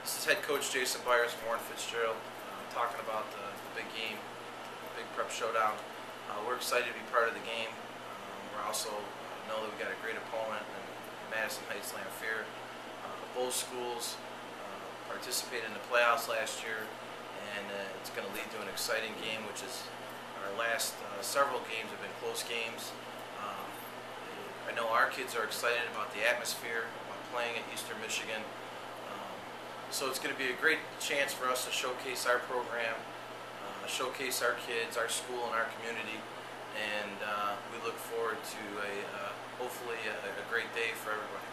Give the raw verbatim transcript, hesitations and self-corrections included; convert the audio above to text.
This is head coach Jason Byers and Warren Fitzgerald uh, talking about the, the big game, the big prep showdown. Uh, we're excited to be part of the game. Um, we're also uh, know that we got a great opponent in Madison Lamphere. Uh, both schools uh, participated in the playoffs last year, and uh, it's going to lead to an exciting game, which is our last uh, several games have been close games. Um, I know our kids are excited about the atmosphere, about playing at Eastern Michigan. So it's going to be a great chance for us to showcase our program, uh, showcase our kids, our school, and our community. And uh, we look forward to a, uh, hopefully a, a great day for everybody.